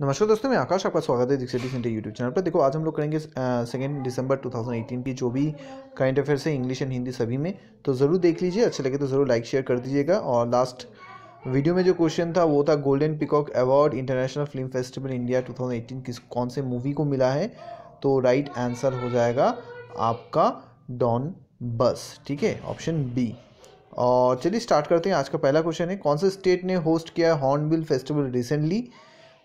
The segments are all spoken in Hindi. नमस्कार दोस्तों, मैं आकाश, आपका स्वागत है Diksha study centre YouTube channel पर। देखो, आज हम लोग करेंगे 2 दिसंबर 2018 की जो भी करंट अफेयर्स है इंग्लिश एंड हिंदी सभी में, तो ज़रूर देख लीजिए। अच्छा लगे तो ज़रूर लाइक शेयर कर दीजिएगा। और लास्ट वीडियो में जो क्वेश्चन था वो था golden peacock award international film festival India 2018 किस कौन से मूवी को मिला है, तो राइट आंसर हो जाएगा आपका डॉन बस, ठीक है, ऑप्शन बी। और चलिए स्टार्ट करते हैं। आज का पहला क्वेश्चन है, कौन से स्टेट ने होस्ट किया है हॉर्नबिल फेस्टिवल रिसेंटली,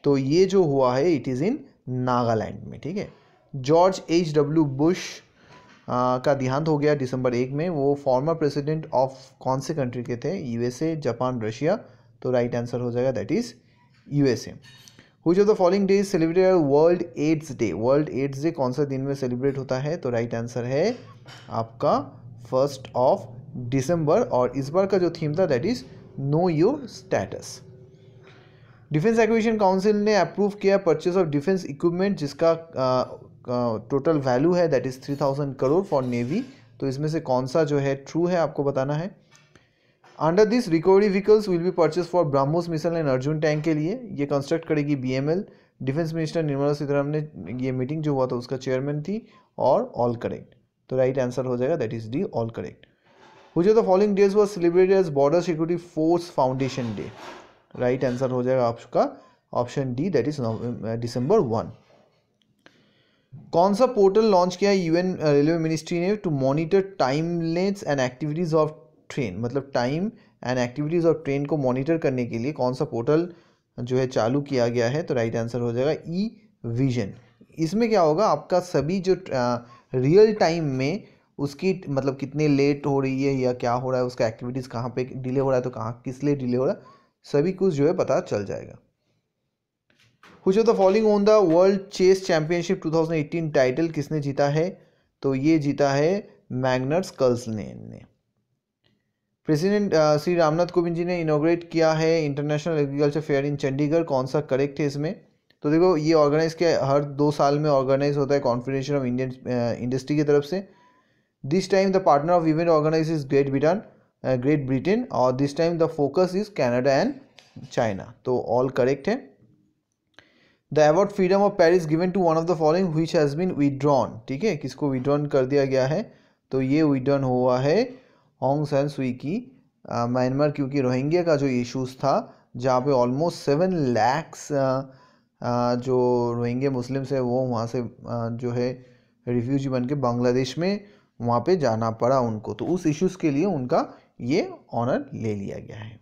तो ये जो हुआ है इट इज़ इन नागालैंड में, ठीक है। जॉर्ज H W बुश का देहांत हो गया दिसंबर 1 में। वो फॉर्मर प्रेसिडेंट ऑफ कौन से कंट्री के थे, USA, जापान, रशिया, तो राइट आंसर हो जाएगा that is USA। Which of the following days celebrate world AIDS day, world AIDS day कौन सा दिन में सेलिब्रेट होता है, तो राइट आंसर है आपका 1 दिसंबर। और इस बार का जो थीम था that is know your status. Defence acquisition council ने अप्रूव किया परचेज ऑफ डिफेंस इक्विपमेंट जिसका टोटल वैल्यू है that is 3000 crore for navy, तो इसमें से कौन सा जो है ट्रू है आपको बताना है। Under this recovery vehicles will be purchase for BrahMos missile and Arjun tank के लिए ये कंस्ट्रक्ट करेगी BML। Defence minister Nirmala Sitharaman ने ये मीटिंग जो हुआ था उसका चेयरमैन थी। और ऑल करेक्ट, तो राइट आंसर हो जाएगा that is D, all correct. Which of the following days was celebrated as border security force foundation day, right answer हो जाएगा आपका option D that is December 1। कौन सा पोर्टल लॉन्च किया है UN रेलवे मिनिस्ट्री ने to monitor timeless and activities of train, मतलब time and activities of train को मॉनिटर करने के लिए कौन सा पोर्टल जो है चालू किया गया है, तो राइट आंसर हो जाएगा e-Vision। इसमें क्या होगा, आपका सभी जो रियल टाइम में उसकी मतलब कितने लेट हो रही है या क्या हो रहा है, उसका एक्टिविटीज़ कहाँ पे डिले हो रहा है, तो कहाँ किस लिए डिले हो रहा है, सभी कुछ जो है पता चल जाएगा। Which of the following on the world chess championship 2018 title किसने जीता है, तो ये जीता है मैग्नस कार्लसन ने। प्रेसिडेंट श्री रामनाथ कोविंद जी ने इनॉग्रेट किया है international agriculture fair in Chandigarh, कौन सा करेक्ट है इसमें, तो देखो ये ऑर्गेनाइज किया, हर 2 साल में ऑर्गेनाइज होता है कॉन्फेडरेशन ऑफ इंडियन इंडस्ट्री की तरफ से। This time the partner of event organise is Great Britain और this time the focus is Canada and China, तो ऑल करेक्ट है। The award freedom of Paris given to one of the following which has been withdrawn, ठीक है, किसको विड्रॉन कर दिया गया है, तो ये विड्रॉन हुआ है ओंग सान सुईकी, म्यांमार, क्योंकि रोहिंग्या का जो इशूज़ था जहाँ पे ऑलमोस्ट 7 लाख जो रोहिंग्या मुस्लिम्स है वो वहाँ से जो है रिफ्यूजी बन के बांग्लादेश में वहाँ पे जाना पड़ा उनको, तो उस इश्यूज़ के लिए उनका ये ऑनर ले लिया गया है।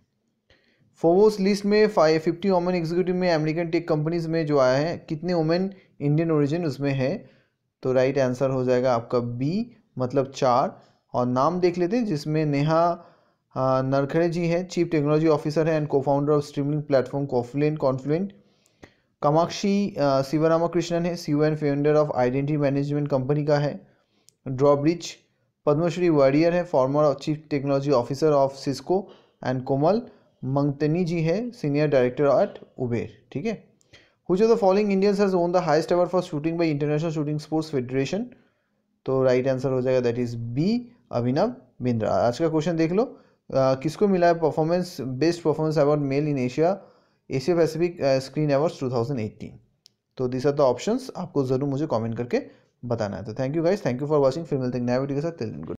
फोर्ब्स लिस्ट में 50 वुमेन एग्जीक्यूटिव में अमेरिकन टेक कंपनीज में जो आया है कितने वुमेन इंडियन ओरिजिन उसमें है, तो राइट आंसर हो जाएगा आपका बी, मतलब 4। और नाम देख लेते हैं जिसमें नेहा नरखेड जी है, चीफ टेक्नोलॉजी ऑफिसर है and co founder of streaming platform Confluent. Kamakshi Shiva Ramakrishnan है, CEO and founder of identity management company का है। ड्रॉब्रिज पद्मश्री वाडियर है, former chief technology officer of Cisco and Komal Mangtani ji है, सीनियर डायरेक्टर एट उबेर, ठीक है। Which of the following Indians has won the highest award for shooting by international shooting sports federation, तो राइट आंसर हो जाएगा that is B, Abhinav Bindra. आज का क्वेश्चन देख लो, किसको मिला है performance best performance award male in Asia Pacific screen award 2018, तो दिस आर द ऑप्शंस। आपको ज़रूर मुझे कॉमेंट करके बताना है। तो thank you guys, thank you for watching. फिर मिलते हैं नए वीडियो के साथ, टिल देन गुड।